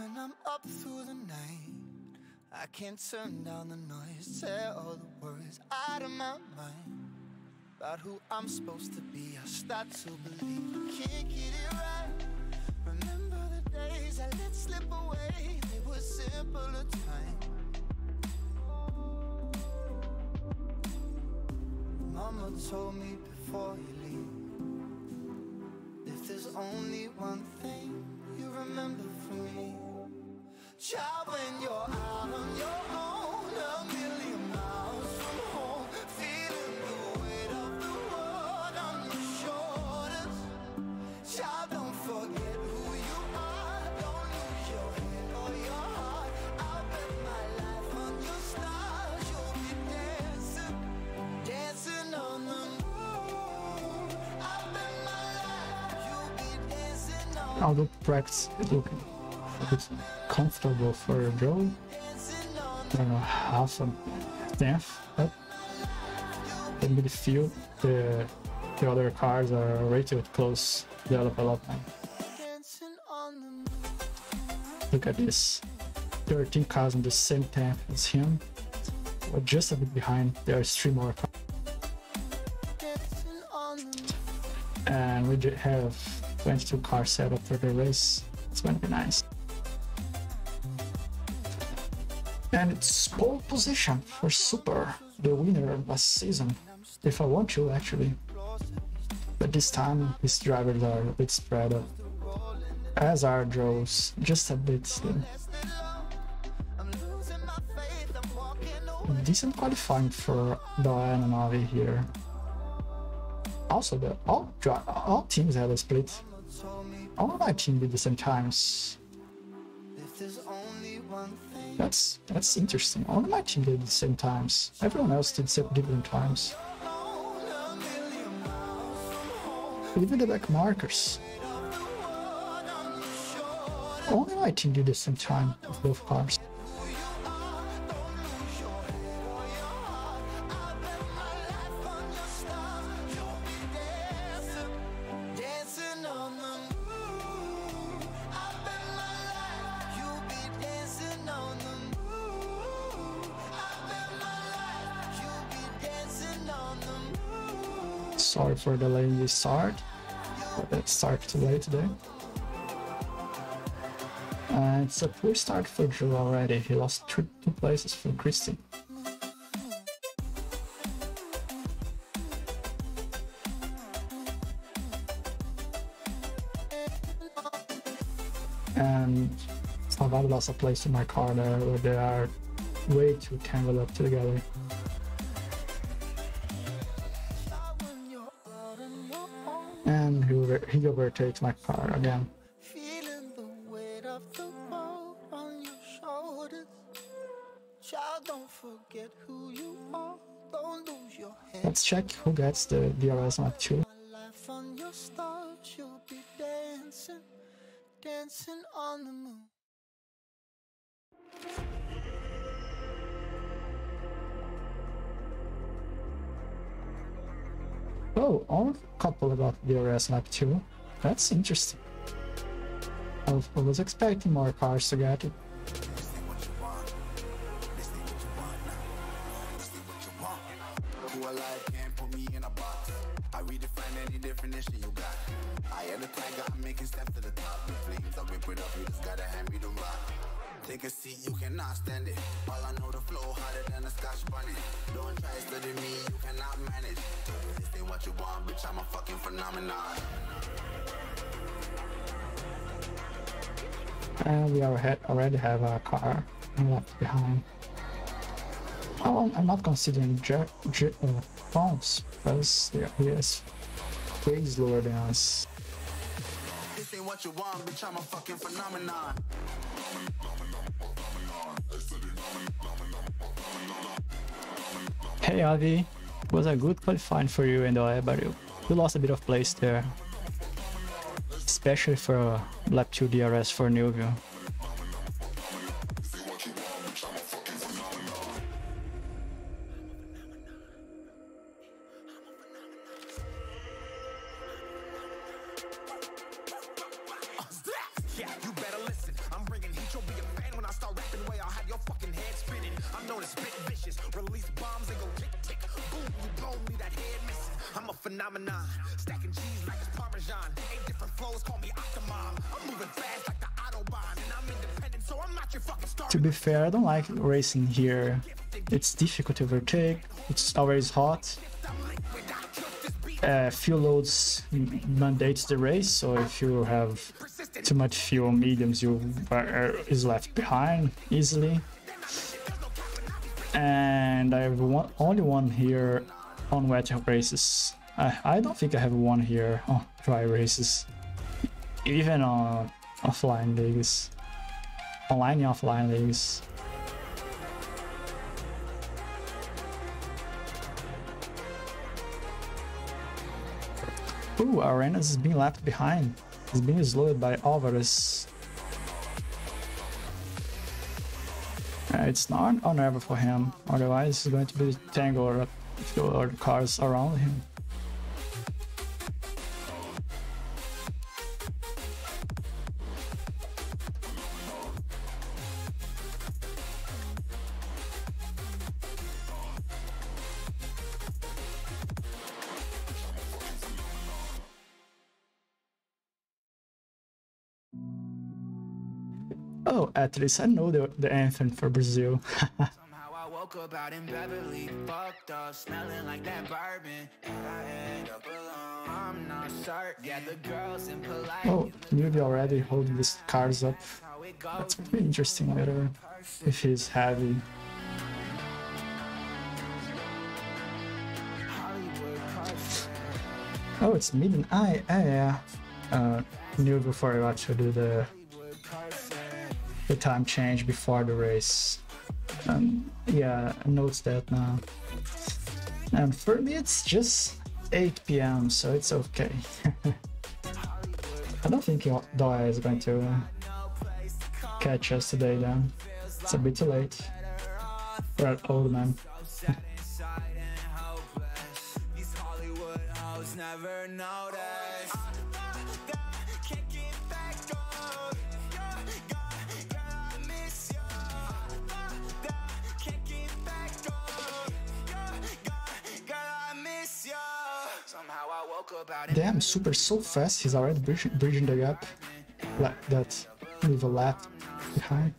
When I'm up through the night, I can't turn down the noise. Tear all the worries out of my mind about who I'm supposed to be. I start to believe I can't get it right. Remember the days I let slip away, they were simpler times. Mama told me before you leave, if there's only one thing you remember from me, child, when you're out on your own, a million miles from home, feeling the weight of the world on your shoulders, child, don't forget who you are. Don't lose your head or your heart. I'll bet my life on your stars. You'll be dancing, dancing on the moon. I'll bet my life. You'll be dancing on the moon. Although tracks look comfortable for a draw, I don't know, half a tenth, but maybe the other cars are rated close to the development. Look at this, 13 cars on the same temp as him, but just a bit behind, there are 3 more cars. And we have 22 cars set up for the race. It's going to be nice. And it's pole position for Super, the winner of last season, if I want to actually. But this time his drivers are a bit spread out, as are Joe's, just a bit still. Decent qualifying for Doan and Avi here. Also, all teams had a split. All my team did the same times. That's interesting. All my team did the same times. Everyone else did different times. Even the back markers. Only my team did the same time with both cars. Sorry for delaying this start, but it started too late today. And it's a poor start for Joe already. He lost 2 places from Christy. And Salvador lost a place to Marcada, where they are way too tangled up together. And he overtakes my car again. Feeling the weight of the world on your shoulders. Child, don't forget who you are. Don't lose your head. Let's check who gets the DRS map 2. Life on your stars, you'll be dancing, dancing on the moon. Oh, only a couple about DRS map 2. That's interesting. I was expecting more cars to get it. Take a seat, you cannot stand it. All I know, the flow harder than a scotch bunny. Don't try studying me, you cannot manage. This ain't what you want, bitch, I'm a fucking phenomenon. And we already have a car left behind. Oh, I'm not considering phones, because he is way slower than us. This ain't what you want, bitch, I'm a fucking phenomenon. Hey Avi, it was a good qualifying for you and I, but you lost a bit of place there, especially for lap 2 DRS for Newville. phenomenon. Stacking cheese like it's Parmesan. 8 different flows, call me Octomom. I'm moving fast like the Autobahn. And I'm independent, so I'm not your fucking star. To be fair, I don't like racing here. It's difficult to overtake. It's always hot. Fuel loads mandates the race, so if you have too much fuel on mediums, you is left behind easily. And I have only one here on wet races. I don't think I have one here on dry races, even on offline leagues, online and offline leagues. Ooh, Arenas is being left behind. He's being slowed by Alvarez. It's not honorable for him, otherwise it's going to be tangled if there are cars around him. Oh, at least I know the anthem for Brazil. Somehow I woke up out in Beverly, fucked up, smelling like that bourbon, and I end up alone. I'm not certain. Yeah, the girls impolite. Oh, maybe already holding these cars up. That's gonna be interesting later if he's heavy. Oh, it's midnight. Yeah. Knew before I actually do the time change before the race. Yeah, notes that now. And for me, it's just 8 p.m., so it's okay. I don't think Doi is going to catch us today, then. It's a bit too late. We're an old man. Damn, Super so fast, he's already bridging the gap like that, with a lap behind.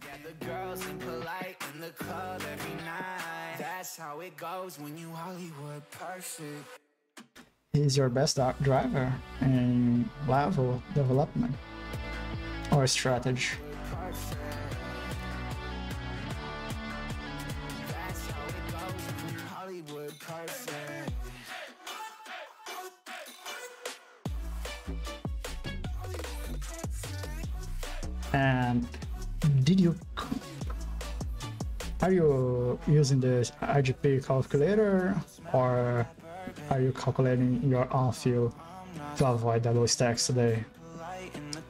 He's your best driver in level development or strategy. And are you using the IGP calculator, or are you calculating your own fuel to avoid double stacks today?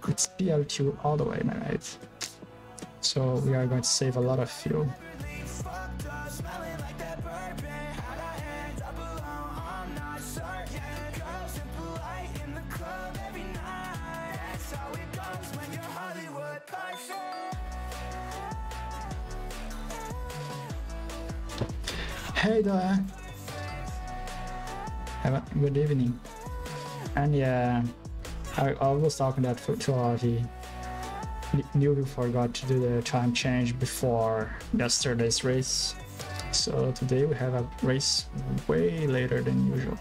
It's PL2 all the way, my mate. So we are going to save a lot of fuel. Hey there! Have a good evening. And yeah, I was talking that to Avi. Newbie forgot to do the time change before yesterday's race. So today we have a race way later than usual.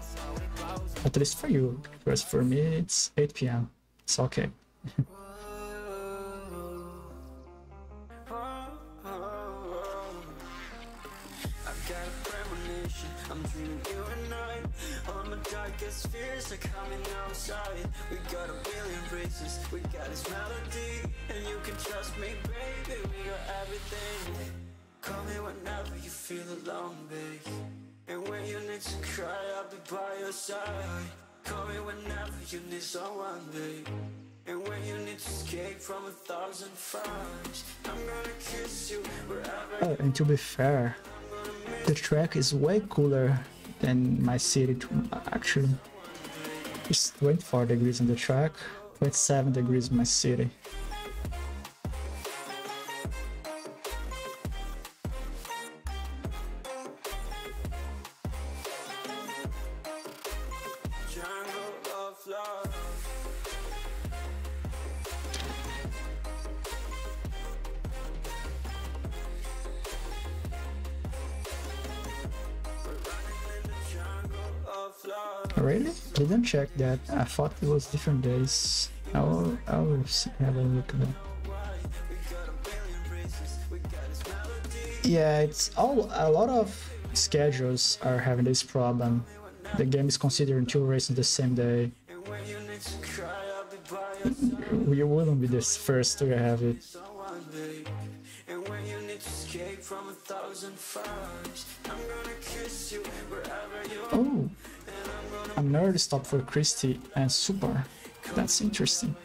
At least for you, because for me it's 8 p.m. It's okay. Fears are coming outside. We got a billion races, we got this melody, and you can trust me, baby. We got everything. Call me whenever you feel alone, babe. And when you need to cry, I'll be by your side. Call me whenever you need someone, babe. And when you need to escape from 1,000 fires, I'm gonna kiss you wherever. Oh, and to be fair, the track is way cooler than my city. Actually, it's 24 degrees on the track, 27 degrees in my city. Really? Didn't check that. I thought it was different days. I'll have a look at that. Yeah, it's all a lot of schedules are having this problem. The game is considering two races the same day. We wouldn't be the first to have it. Oh, a nerd stop for Christie and Super. That's interesting.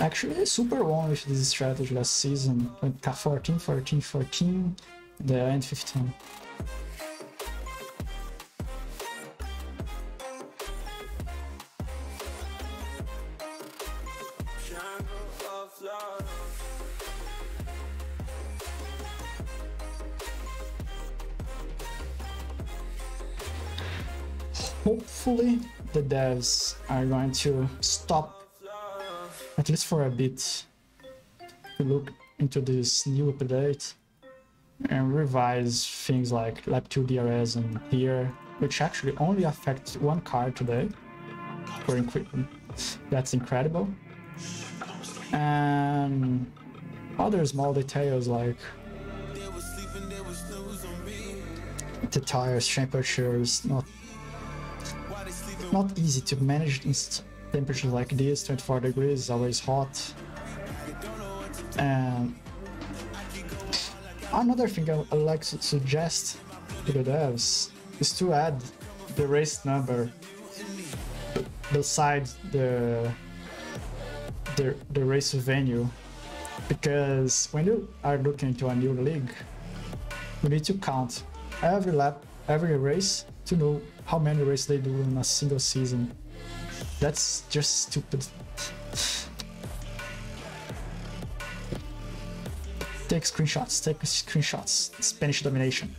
Actually, Super won with this strategy last season with 14, 14, 14, the end 15. Hopefully, the devs are going to stop, at least for a bit, to look into this new update and revise things like Lap 2 DRS and here, which actually only affects one car today. That's incredible. And other small details like the tires, temperatures, not easy to manage temperatures like this, 24 degrees, always hot. And another thing I would like to suggest to the devs is to add the race number beside the race venue, because when you are looking into a new league, you need to count every lap, every race to know how many races they do in a single season. That's just stupid. Take screenshots, take screenshots. Spanish domination.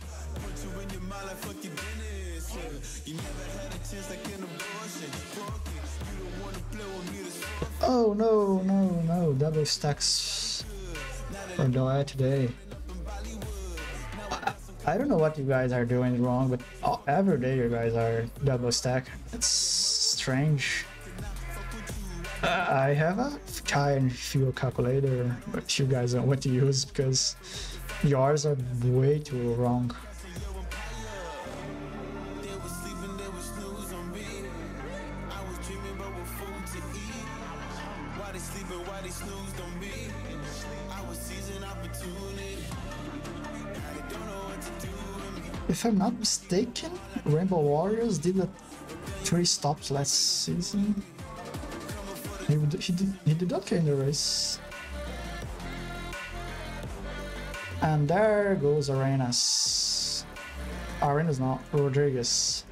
Oh no, no, no, double stacks for Doha today. I don't know what you guys are doing wrong, but every day you guys are double stack. It's strange. I have a tire and fuel calculator, but you guys don't want to use because yours are way too wrong. If I'm not mistaken, Rainbow Warriors did 3 stops last season. He did okay in the race. And there goes Arenas. Arenas now, Rodriguez.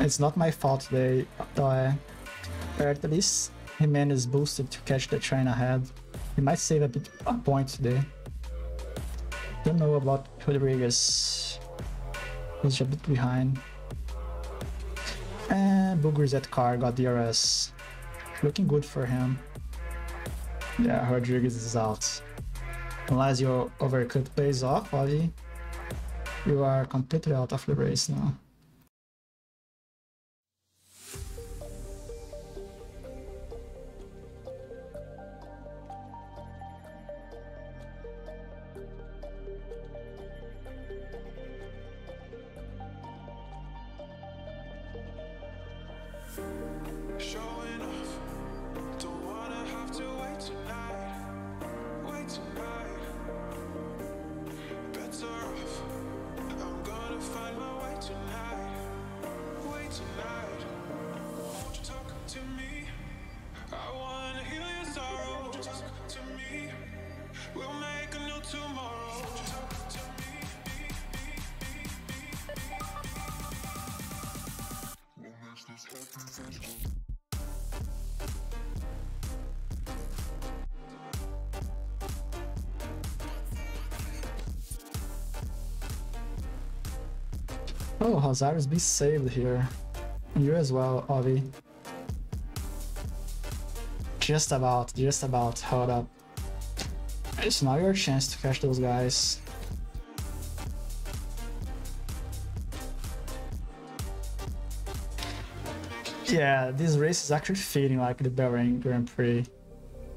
It's not my fault they die. At least Jimenez boosted to catch the train ahead. He might save a point today. Don't know about Rodriguez. He's a bit behind. And Bugri's that car got DRS. Looking good for him. Yeah, Rodriguez is out. Unless your overcut pays off, Avi, you are completely out of the race now. Oh, Hazarus, be saved here. You as well, Avi. Just about, hold up. It's now your chance to catch those guys. Yeah, this race is actually feeling like the Bahrain Grand Prix.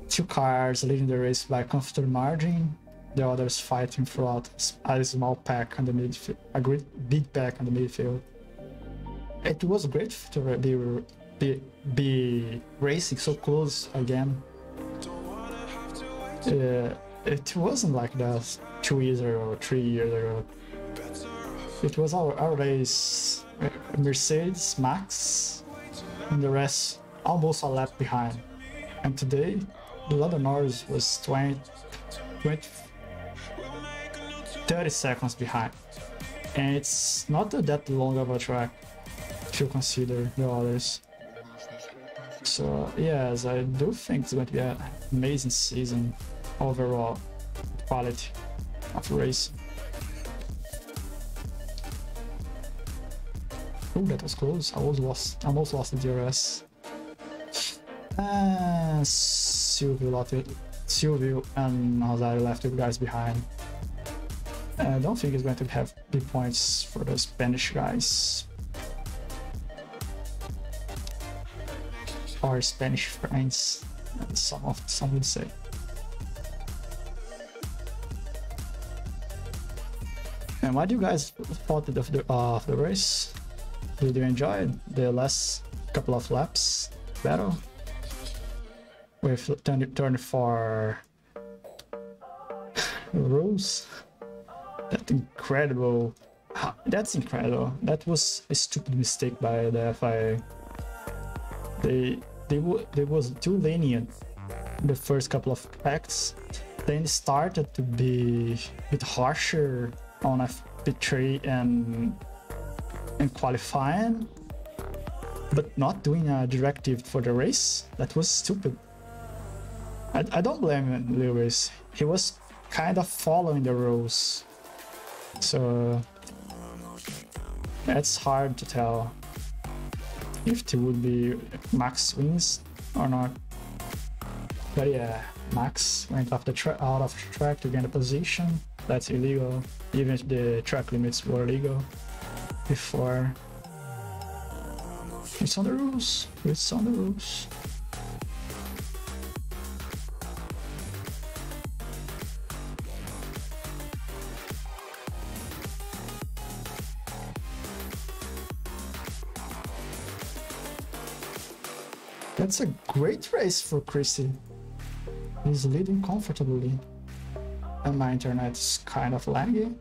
Two cars leading the race by a comfortable margin, the others fighting throughout a small pack on the midfield, a great big pack on the midfield. It was great to be racing so close again. It wasn't like that 2 years ago, 3 years ago. It was our race, Mercedes, Max, and the rest almost a lap behind. And today, Lando Norris was 30 seconds behind. And it's not that long of a track if you consider the others. So yes, I do think it's going to be an amazing season overall, quality of race. Oh, that was close. I almost lost the DRS. Silvio and Rosario left the guys behind. I don't think it's going to have big points for the Spanish guys. Or Spanish friends, some would say. And what do you guys thought of the race? Did you enjoy the last couple of laps battle with 24 rules? That's incredible. That was a stupid mistake by the FIA. They was too lenient the first couple of acts, then started to be a bit harsher on FP3 and qualifying, but not doing a directive for the race. That was stupid. I don't blame Lewis. He was kind of following the rules, so that's hard to tell if it would be Max wins or not. But yeah, Max went off the out of the track to gain a position. That's illegal, even if the track limits were legal before. It's on the rules, it's on the rules. That's a great race for Chrissy. He's leading comfortably. And my internet is kind of laggy.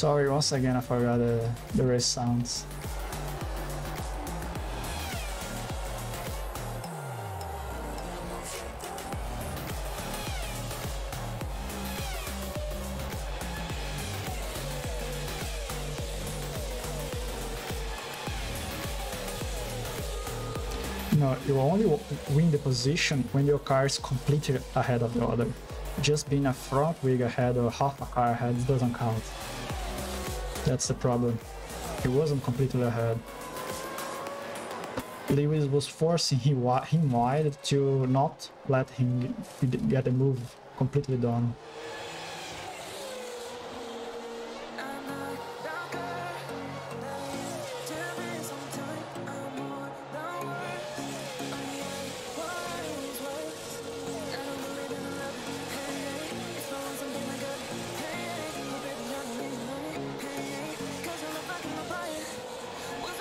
Sorry, once again, I forgot the race sounds. No, you only win the position when your car is completely ahead of the other. Just being a front wing ahead or half a car ahead doesn't count. That's the problem. He wasn't completely ahead. Lewis was forcing him wide to not let him get the move completely done.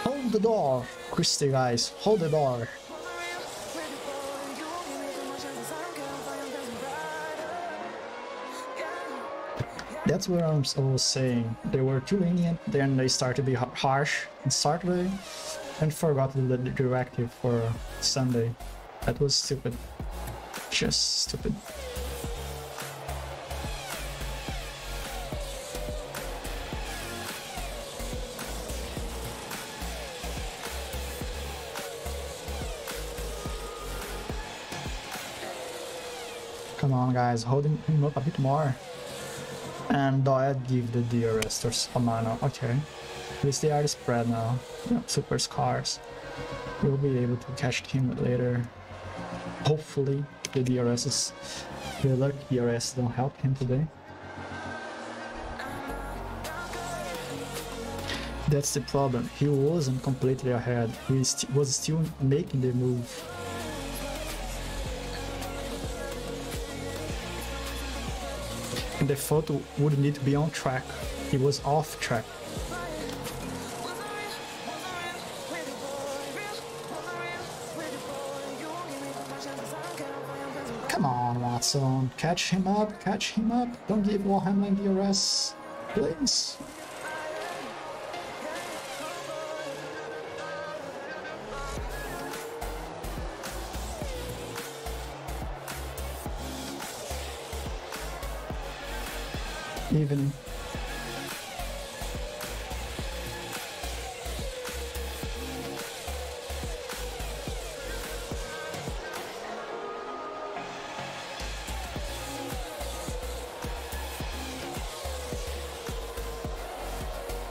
Hold the door, Christy guys, hold the door. That's what I'm so saying. They were too lenient, then they started to be harsh on Saturday and forgot the directive for Sunday. That was stupid. Just stupid. Come on guys, hold him up a bit more. And I'd give the DRS to Amano. Okay. At least they are spread now. Yeah, super scars. We'll be able to catch him later. Hopefully the DRS's, the luck DRS don't help him today. That's the problem. He wasn't completely ahead. He was still making the move. And the photo would need to be on track. He was off track. Come on, Watson. Catch him up. Catch him up. Don't give Warhammer DRS, please. Even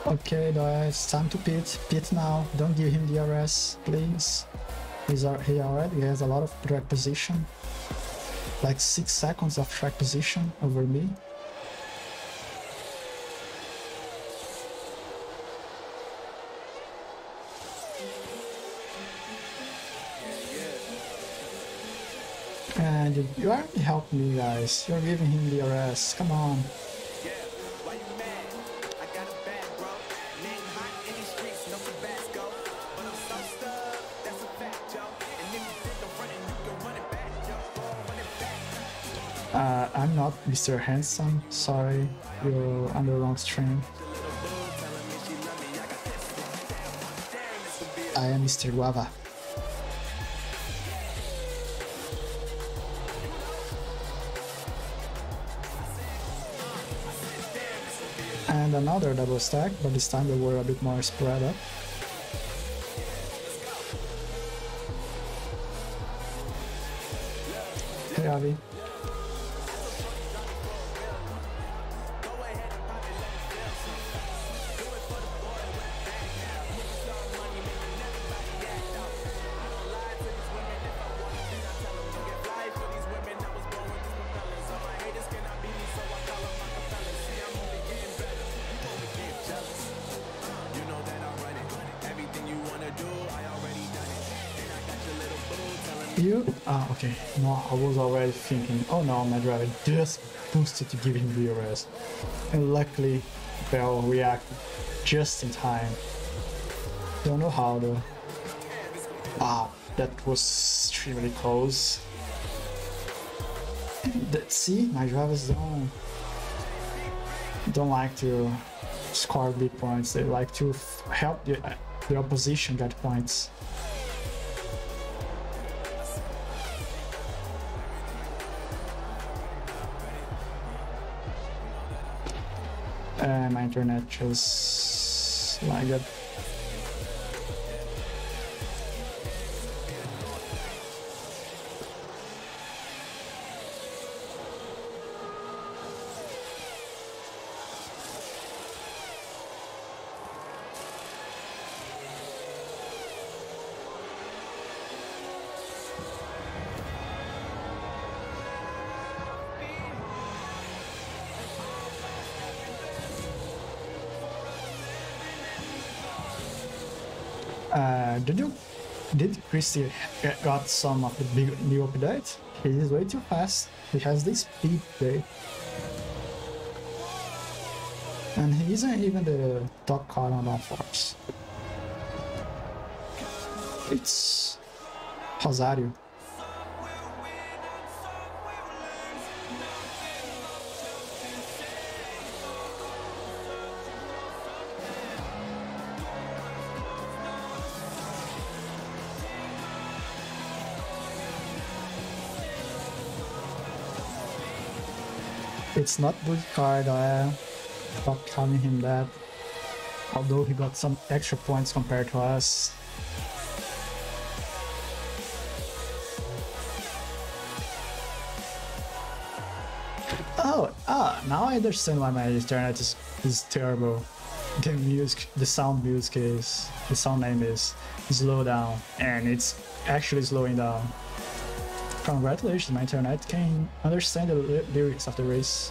okay guys, it's time to pit now. Don't give him DRS, please. He already has a lot of track position, like 6 seconds of track position over me. And you aren't helping me, guys. You're giving him the DRS. Come on. Yeah, why you mad? I got a bad bro. Name hot in these streets, no Tabasco. But I'm so stuck, that's a fact, yo. And if you did the running, you can run it back, yo. Run it back. I'm not Mr. Handsome. Sorry, you're on the wrong stream. I am Mr. Guava. And another double stack, but this time they were a bit more spread up. Hey Avi. Okay, no, I was already thinking, oh no, my driver just boosted to give him the DRS. And luckily, Bell reacted just in time. Don't know how though. Wow, that was extremely close. That, see, my drivers don't like to score big points, they like to help the opposition get points. My internet just like that. Did Christie got some of the big new update? He is way too fast. He has this speed today. And he isn't even the top car on all fours. It's Rosario. It's not good card, not counting him that. Although he got some extra points compared to us. Oh, now I understand why my internet is terrible. The music, the sound music is, the sound name is slow down, and it's actually slowing down. Congratulations, my internet can understand the lyrics of the race.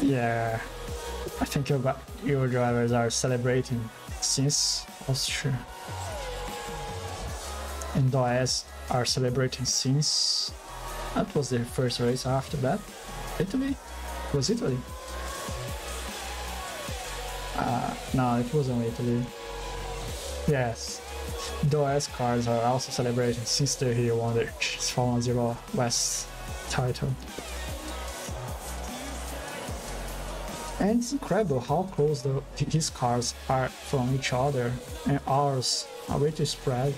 Yeah, I think your drivers are celebrating since Austria, and the US are celebrating since that was their first race after that. Italy? It was Italy? No, it wasn't Italy. Yes, the US cars are also celebrating since they here won their Formula 0 West title. And it's incredible how close his cars are from each other, and ours are way too spread.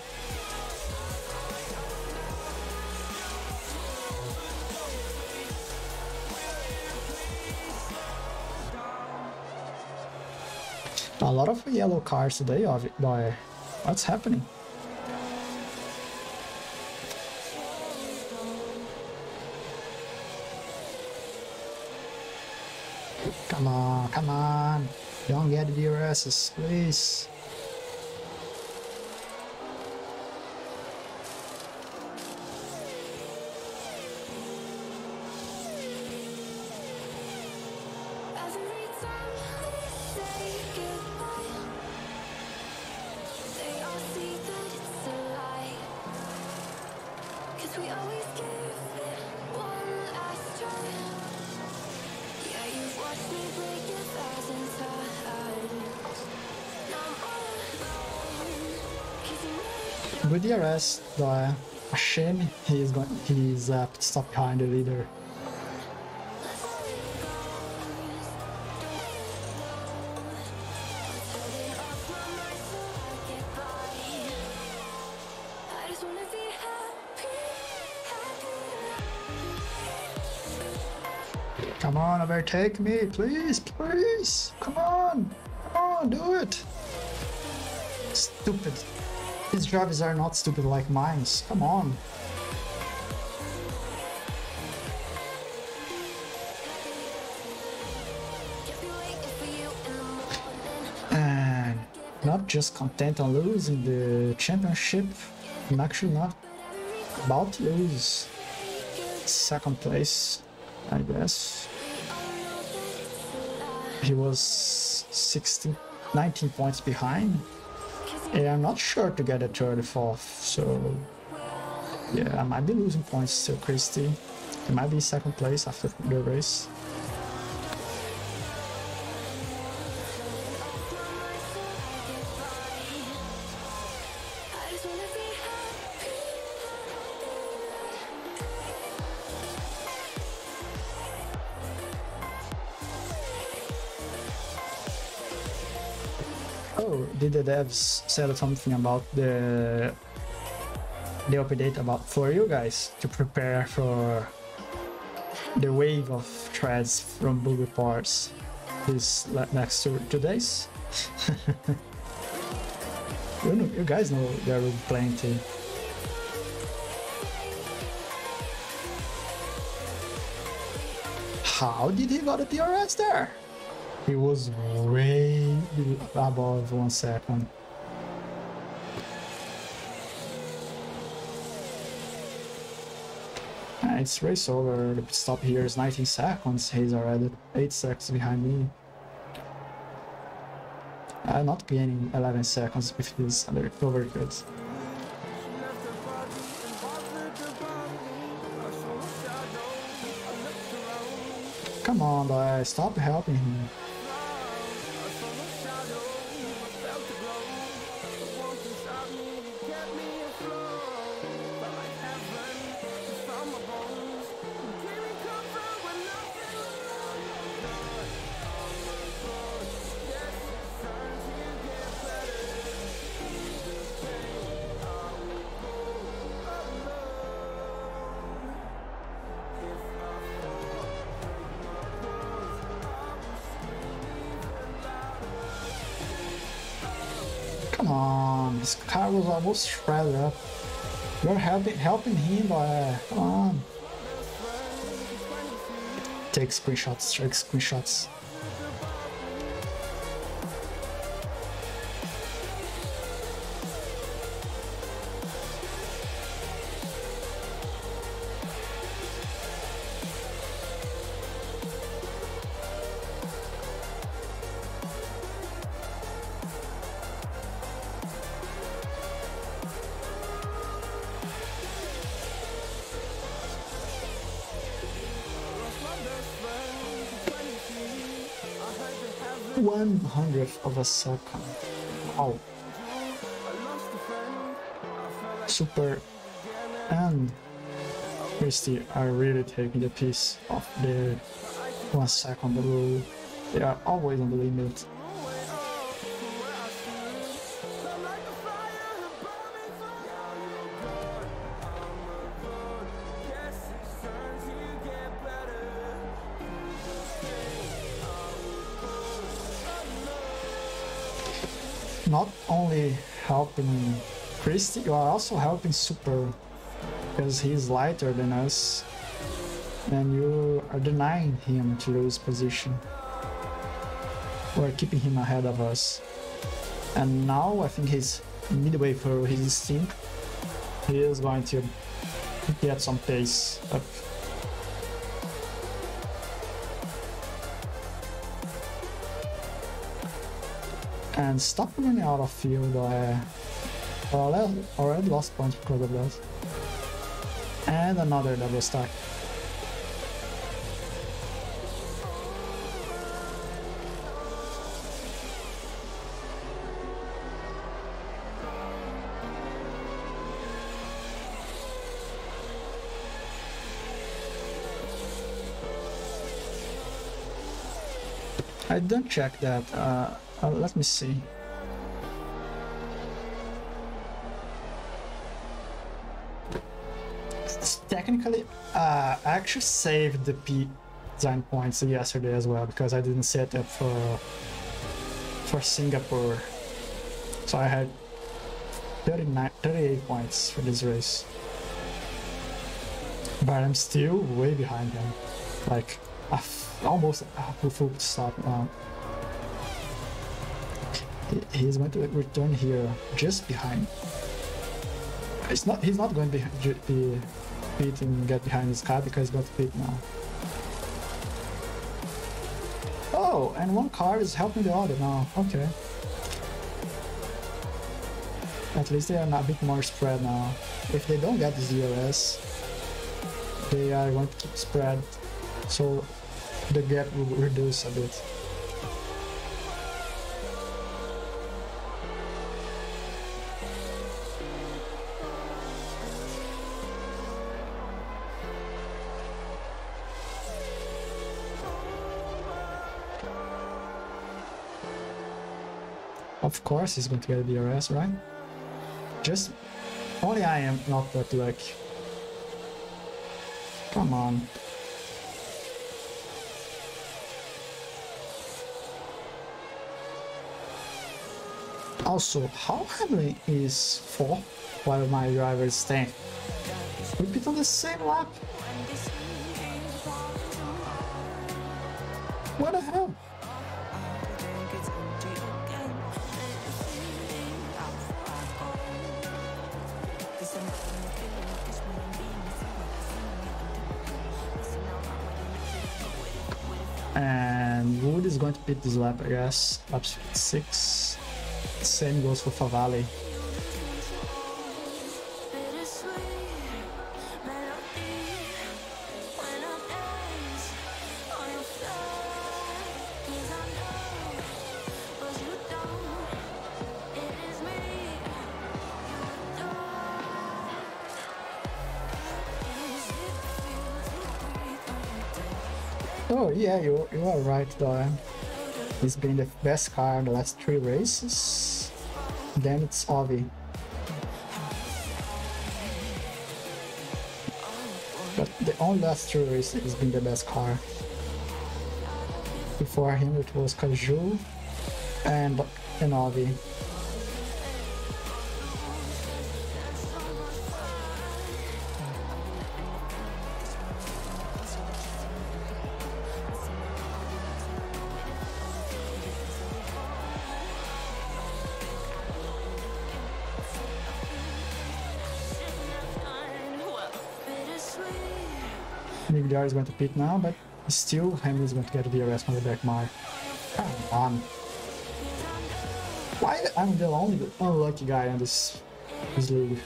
A lot of yellow cars today, boy. What's happening? Come on, come on! Don't get the DRSs, please! With the DRS, though, a shame he's stopped behind the leader. Come on, overtake me, please, please! Come on, do it! Stupid. These drivers are not stupid like mine. Come on. And not just content on losing the championship, I'm actually not about to lose second place, I guess. He was 19 points behind. And I'm not sure to get a 34th, so yeah, I might be losing points to Christie. It might be second place after the race. Oh, did the devs said something about the update about for you guys to prepare for the wave of threads from bug reports this next 2 days? You guys know there will be plenty. How did he got a DRS there? He was way above 1 second. It's race over. The pit stop here is 19 seconds. He's already 8 seconds behind me. I'm not gaining 11 seconds with this overcut. Come on, boy, stop helping him. Come on, this car was almost shredded up. You're helping him, but come on. Take screenshots, take screenshots. One hundredth of a second. Wow. Super and Christy are really taking the piece of the 1 second rule. They are always on the limit. Not only helping Christy, you are also helping Super, because he's lighter than us, and you are denying him to lose position. We're keeping him ahead of us. And now I think he's midway through his stint. He is going to get some pace up. And stop running out of field. I already lost points because of that. And another double stack. I don't check that. Let me see. Technically, I actually saved the P design points yesterday as well, because I didn't set up for Singapore. So I had 38 points for this race. But I'm still way behind him. Like, almost a full stop now. He's going to return here just behind. It's not. He's not going to be beaten and get behind his car, because he's got to beat now. Oh, and one car is helping the other now. Okay. At least they are a bit more spread now. If they don't get this DRS, they are going to keep spread, so the gap will reduce a bit. Of course he's going to get a DRS, right? Just... only I am not that lucky. Come on. Also, how handling is 4 while my driver is 10? Repeat on the same lap. What the hell? And Wood is going to beat this lap, I guess. Lap 6. Same goes for Favalli. Oh yeah, you are right, Dorian. He's been the best car in the last 3 races. Then it's Ovi. But the only last 3 races has been the best car. Before him it was Caju and Ovi. Migliari is going to pit now, but still Hamlin is going to get DRS from the back mark. Come on. Why I'm the only unlucky guy in this league?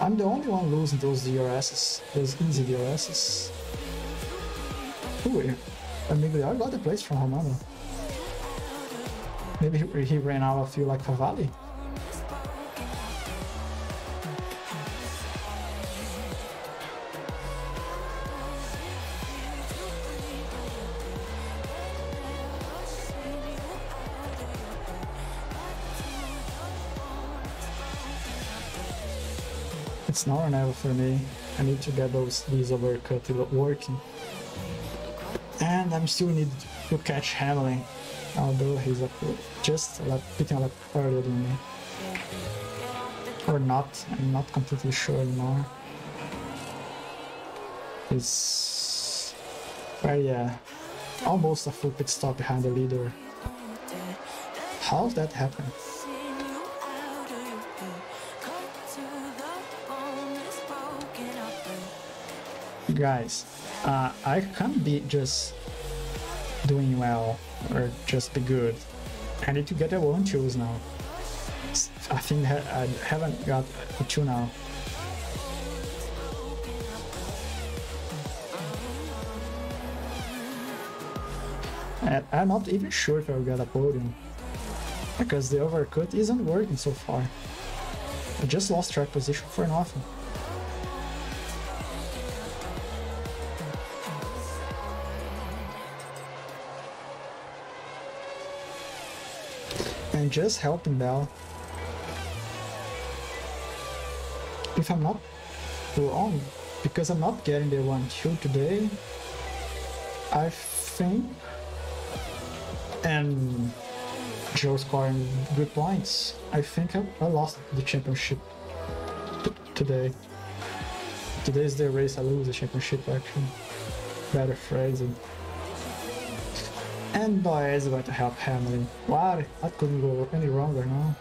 I'm the only one losing those DRSs, those easy DRSs. Ooh, Migliari got the place from Romano. Maybe he ran out of fuel like Cavalli. It's now or never for me. I need to get these overcut working. And I'm still need to catch Hamlin, although he's just picking up earlier than me. Or not, I'm not completely sure anymore. It's... well, yeah, almost a full pit stop behind the leader. How's that happen? Guys, I can't be just doing well or just be good. I need to get a 1-2s now. I think I haven't got a 2 now. And I'm not even sure if I'll get a podium, because the overcut isn't working so far. I just lost track position for nothing. And just helping Bell. If I'm not wrong, because I'm not getting the 1-2 today, I think, and Joe scoring good points, I think I lost the championship today. Today is the race I lose the championship, actually. Better phrasing. And Baez is going to help Hamlin. Wow, that couldn't go any wronger now.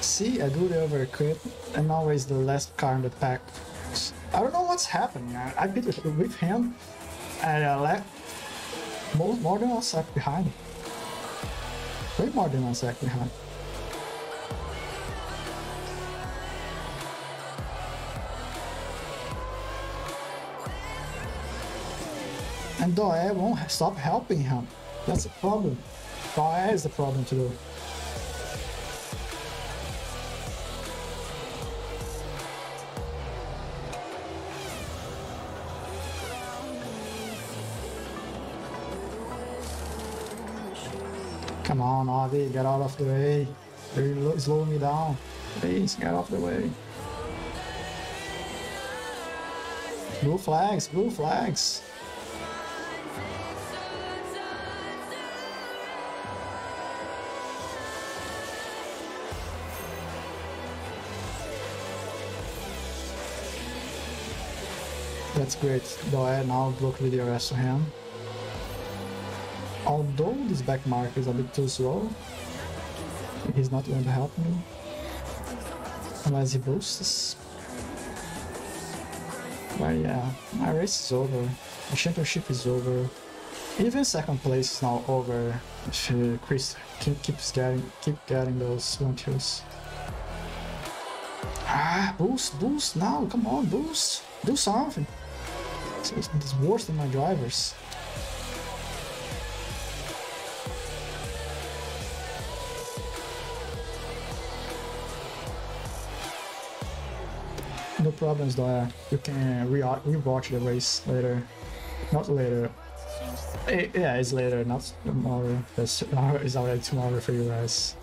See, I do the overcut and always the last car in the pack. I don't know what's happening. I beat with him and I left more than 1 sec behind. Way more than 1 sec behind. And Doe won't stop helping him. That's the problem. Doe is the problem to do. Come on, Ovi, get out of the way. You're slowing me down. Please, get out of the way. Blue flags, blue flags. That's great. Doe now blocked with the rest of him. Although this back mark is a bit too slow, he's not going to help me unless he boosts. But yeah, my race is over. The championship is over. Even second place is now over. If Chris keeps getting those 1-2s. Ah, boost, boost now! Come on, boost! Do something! It's worse than my drivers. No problems, Doya. You can re-watch the race later. Not later. Yeah, it's later, not tomorrow. It's already tomorrow for you guys.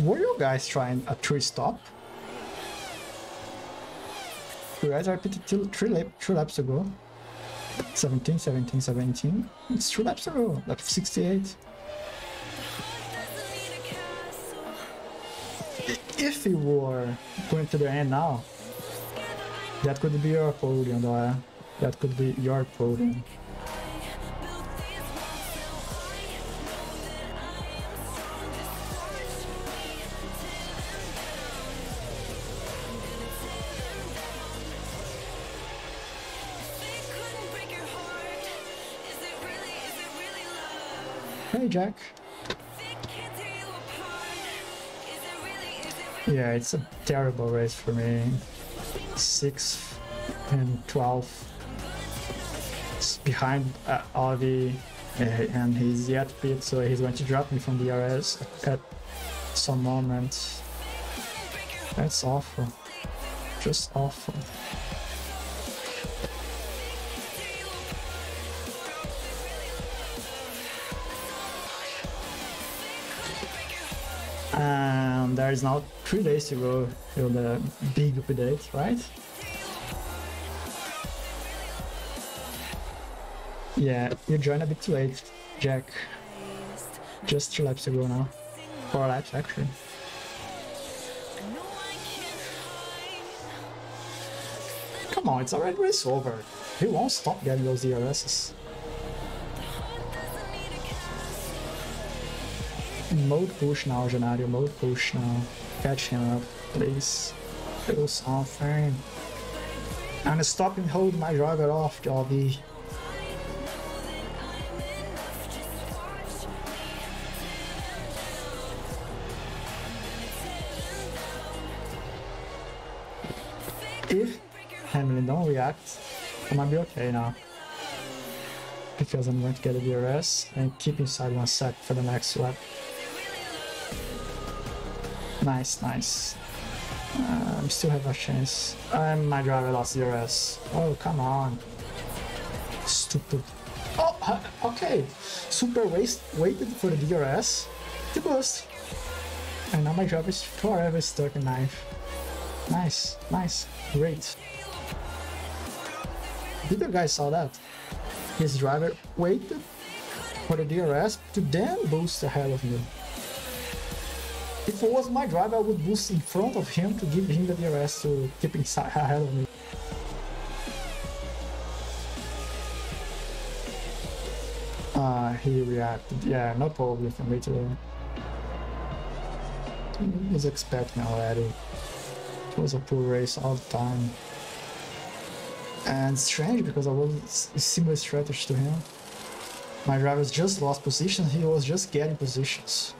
Were you guys trying a 3-stop? You guys repeated till 3 laps ago. 17, 17, 17. It's 3 laps ago. Lap 68. If you were going to the end now, that could be your podium, Doya. That could be your podium. Jack. Yeah, it's a terrible race for me. 6th and 12th. It's behind Audi, and he's yet pit, so he's going to drop me from DRS at some moment. That's awful. Just awful. And there is now 3 days to go till the big update, right? Yeah, you joined a bit too late, Jack. Just 3 laps ago now. 4 laps actually. Come on, it's already race over. He won't stop getting those DRSs. Mode push now, Gennadio, mode push now. Catch him up, please. Do something. And stop and hold my driver off, Jobby. If Hamlin don't react, I'm gonna be okay now. Because I'm going to get a DRS and keep inside 1 sec for the next lap. Nice, nice. I still have a chance. My driver lost the DRS. Oh, come on. Stupid. Oh, okay. Super waited for the DRS to boost. And now my driver is forever stuck in ninth. Nice, nice. Great. Did you guys saw that? His driver waited for the DRS to then boost ahead of you. If it was my driver, I would boost in front of him to give him the DRS to keep inside ahead of me. He reacted. Yeah, not probably from me today. He was expecting already. It was a poor race all the time. And strange, because I was a similar strategy to him. My drivers just lost position, he was just getting positions.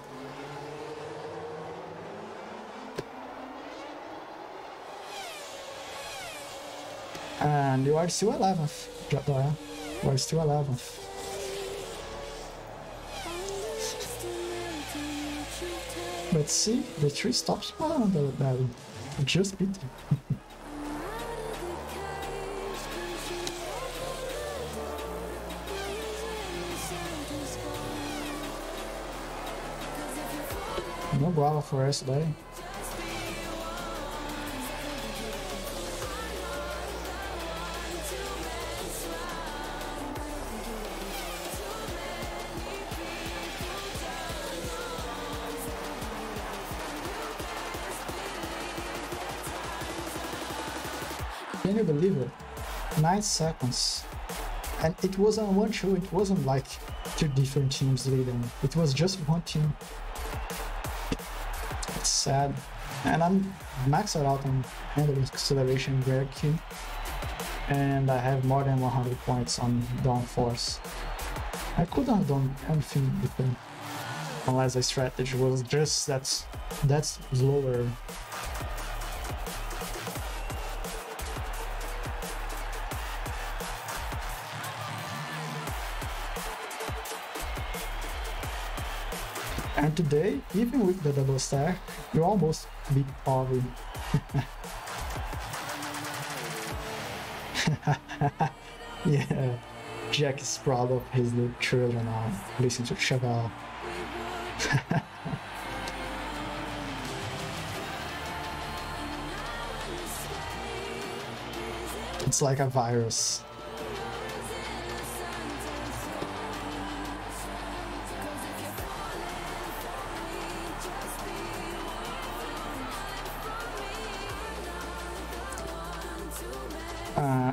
And you are still 11th, Doya. You are still 11th. Let's see, the tree stops. Oh, that just beat it. No guava for us today. Can you believe it? 9 seconds. And it wasn't 1-2, it wasn't like two different teams leading. It was just one team. It's sad. And I'm maxed out on handle acceleration grab key. And I have more than 100 points on downforce. I couldn't have done anything with them. Unless the strategy was just that's lower. And today, even with the double stack, you almost beat Ovi. Yeah, Jack is proud of his little children now. Listen to Chagall. It's like a virus.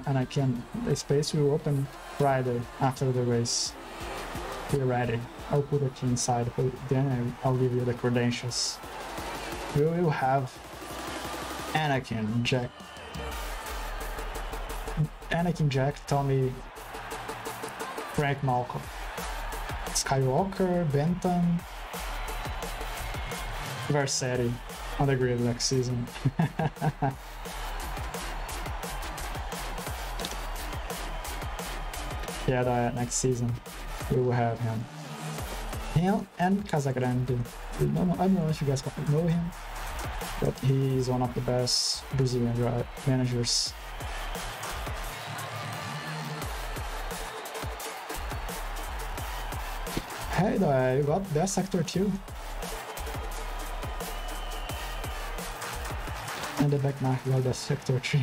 And I can. The space will open Friday after the race. Be ready. I'll put the key inside, but then I'll give you the credentials. We will have Anakin, Jack. Anakin, Jack, Tommy, Frank Malcolm, Skywalker, Bentham, Versetti on the grid next season. Yeah, the next season we will have him. Him and Casagrande. I don't know if you guys know him, but he is one of the best Brazilian managers. Hey, you got that sector too. And the back mark got that sector 3.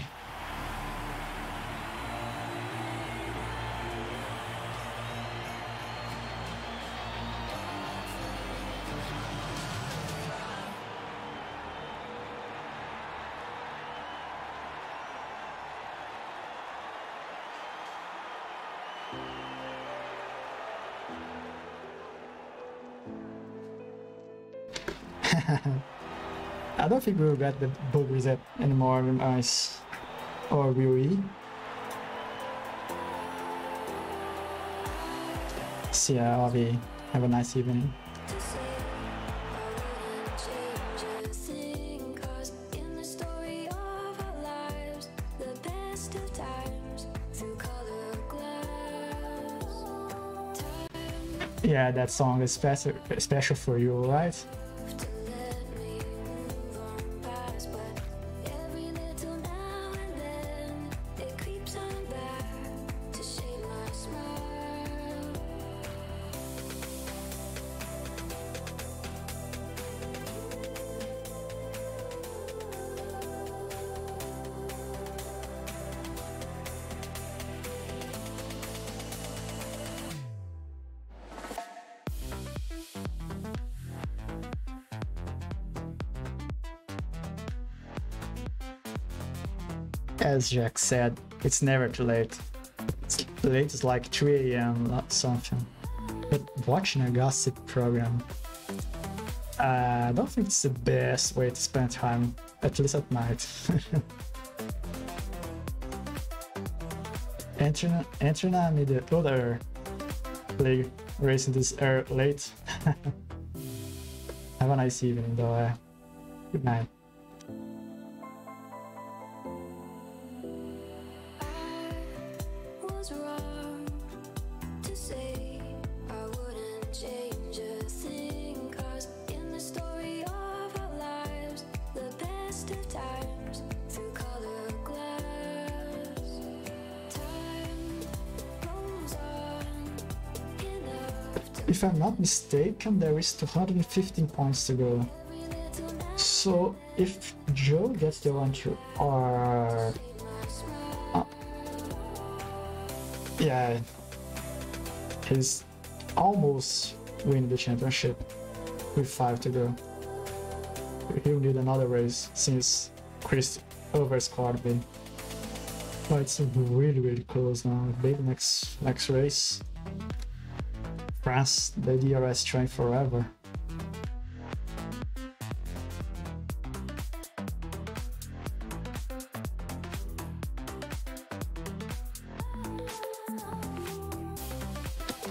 I don't think we'll get the bug reset anymore, guys. Or will we? See ya, Ovi. Have a nice evening. Yeah, that song is special for you, right? As Jack said, it's never too late. It's late is like 3 a.m. or something. But watching a gossip program, I don't think it's the best way to spend time, at least at night. Entering in the other league racing this air late. Have a nice evening though. Good night. Say I wouldn't change a thing, 'cause in the story of if I'm not mistaken, there is 215 points to go. So if Joe gets the one to R... yeah, he's almost win the championship with 5 to go. He'll need another race since Chris overscored me. But it's really, really close now. Big next race. France, the DRS train forever.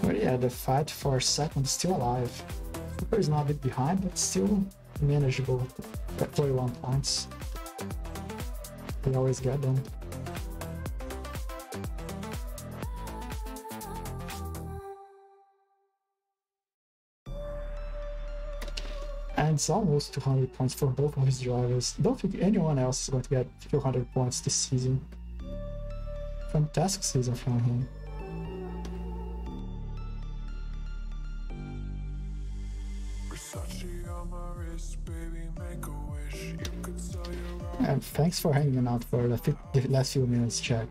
But yeah, the fight for second is still alive. Cooper is not a bit behind, but still manageable at 41 points. They always get them. And it's almost 200 points for both of his drivers. Don't think anyone else is going to get 200 points this season. Fantastic season from him. And thanks for hanging out for the last few minutes, Jack.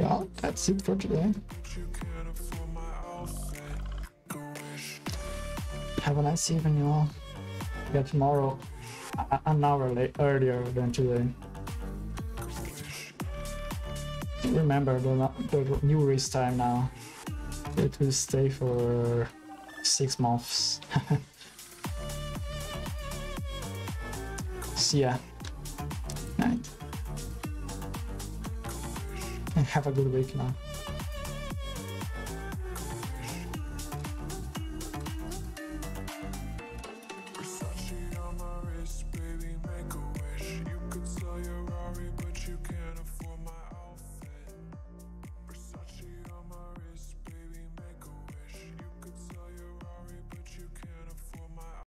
Well, that's it for today. Have a nice evening, y'all. Yeah, tomorrow, an hour earlier than today. Remember the new race time now. It will stay for 6 months. See ya. Night. And have a good week now.